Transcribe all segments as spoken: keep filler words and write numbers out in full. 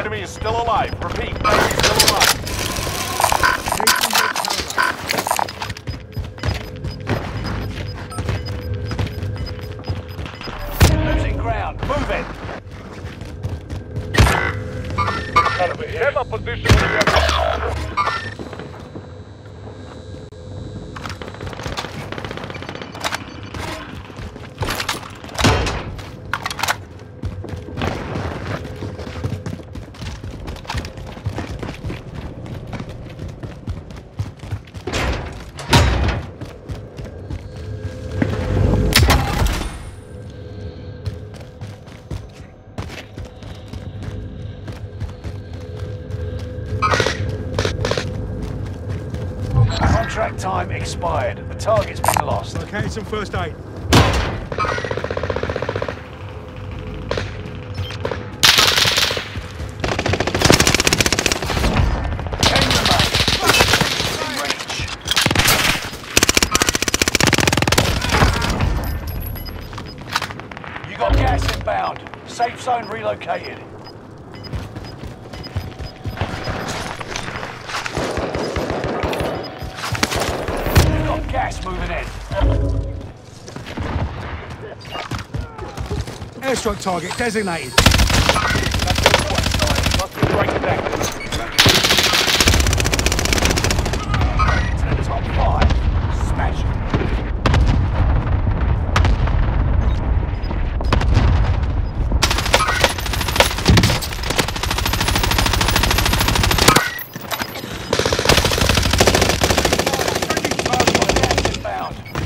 Enemy is still alive. Repeat, enemy is still alive. Losing ground. Move it. Enemy here. Have a position time expired. The target's been lost. Okay, some first aid. You got gas inbound. Safe zone relocated. Gas moving in. Airstrike target designated. That's the point, sorry. Must be breaking back. To the top five. Smash it.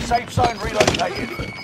Safe zone relocated.